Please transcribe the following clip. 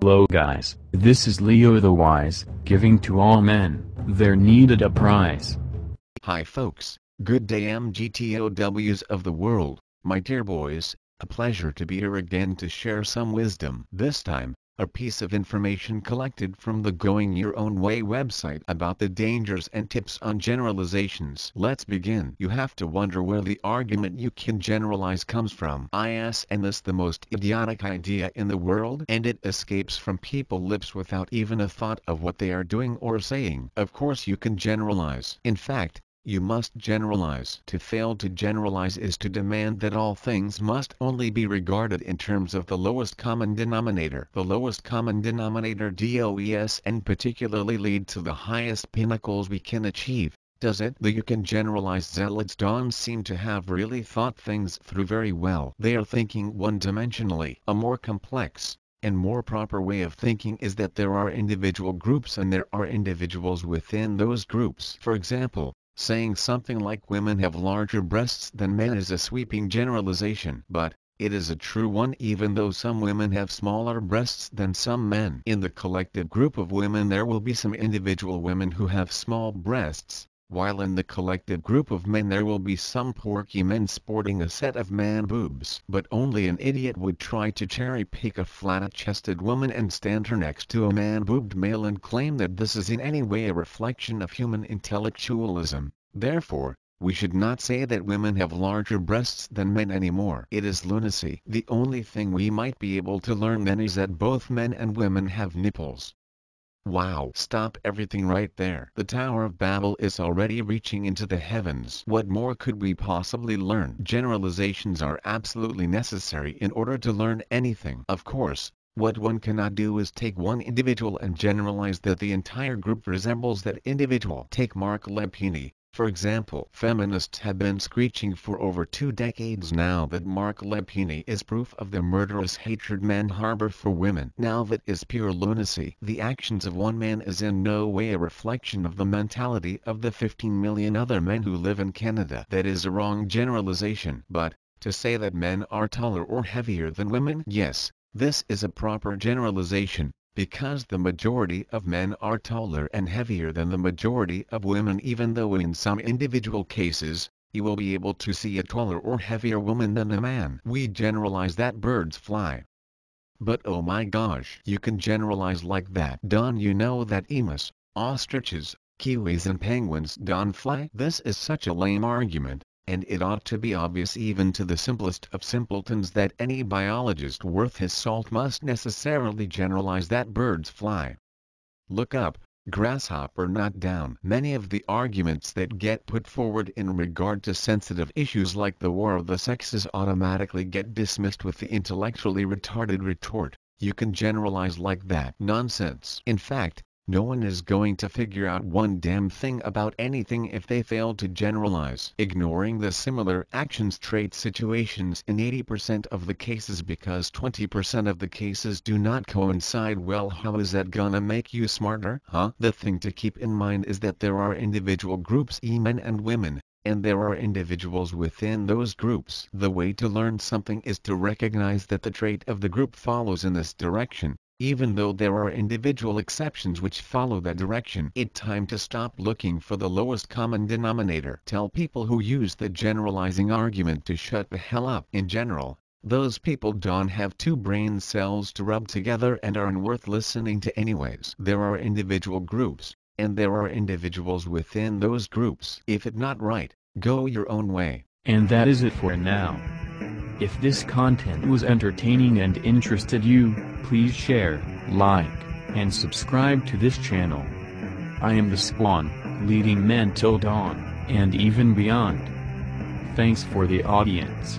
Hello guys, this is Leo the Wise, giving to all men their needed a prize. Hi folks, good day MGTOWs of the world, my dear boys, a pleasure to be here again to share some wisdom. This time, a piece of information collected from the Going Your Own Way website about the dangers and tips on generalizations. Let's begin. You have to wonder where the argument you can generalize comes from. Isn't this the most idiotic idea in the world? And it escapes from people's lips without even a thought of what they are doing or saying. Of course you can generalize. In fact, you must generalize. To fail to generalize is to demand that all things must only be regarded in terms of the lowest common denominator. The lowest common denominator does and particularly lead to the highest pinnacles we can achieve, does it? The you can generalize zealots don't seem to have really thought things through very well. They are thinking one-dimensionally. A more complex and more proper way of thinking is that there are individual groups and there are individuals within those groups. For example, saying something like women have larger breasts than men is a sweeping generalization. But it is a true one even though some women have smaller breasts than some men. In the collective group of women there will be some individual women who have small breasts, while in the collective group of men there will be some porky men sporting a set of man boobs. But only an idiot would try to cherry-pick a flat-chested woman and stand her next to a man-boobed male and claim that this is in any way a reflection of human intellectualism. Therefore, we should not say that women have larger breasts than men anymore. It is lunacy. The only thing we might be able to learn then is that both men and women have nipples. Wow! Stop everything right there. The Tower of Babel is already reaching into the heavens. What more could we possibly learn? Generalizations are absolutely necessary in order to learn anything. Of course, what one cannot do is take one individual and generalize that the entire group resembles that individual. Take Marc Lépine, for example. Feminists have been screeching for over 2 decades now that Marc Lépine is proof of the murderous hatred men harbor for women. Now that is pure lunacy. The actions of one man is in no way a reflection of the mentality of the 15 million other men who live in Canada. That is a wrong generalization. But to say that men are taller or heavier than women? Yes, this is a proper generalization, because the majority of men are taller and heavier than the majority of women, even though in some individual cases, you will be able to see a taller or heavier woman than a man. We generalize that birds fly. But oh my gosh, you can generalize like that. Don't you know that emus, ostriches, kiwis and penguins don't fly? This is such a lame argument, and it ought to be obvious even to the simplest of simpletons that any biologist worth his salt must necessarily generalize that birds fly. Look up, grasshopper not down. Many of the arguments that get put forward in regard to sensitive issues like the war of the sexes automatically get dismissed with the intellectually retarded retort, you can generalize like that. Nonsense. In fact, no one is going to figure out one damn thing about anything if they fail to generalize. Ignoring the similar actions trait situations in 80% of the cases because 20% of the cases do not coincide. Well, how is that gonna make you smarter, huh? The thing to keep in mind is that there are individual groups, men and women, and there are individuals within those groups. The way to learn something is to recognize that the trait of the group follows in this direction, even though there are individual exceptions which follow that direction. It's time to stop looking for the lowest common denominator. Tell people who use the generalizing argument to shut the hell up. In general, those people don't have 2 brain cells to rub together and aren't worth listening to anyways. There are individual groups, and there are individuals within those groups. If it's not right, go your own way. And that is it for now. If this content was entertaining and interested you, please share, like, and subscribe to this channel. I am the Swan, leading men till dawn, and even beyond. Thanks for the audience.